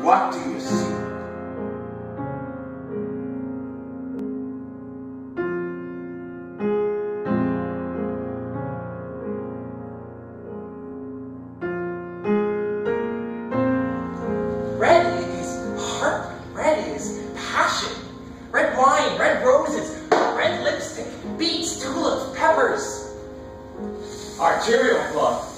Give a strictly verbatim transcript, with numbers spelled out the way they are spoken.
What do you see? Red is heart, red is passion, red wine, red roses, red lipstick, beets, tulips, peppers. Arterial Club.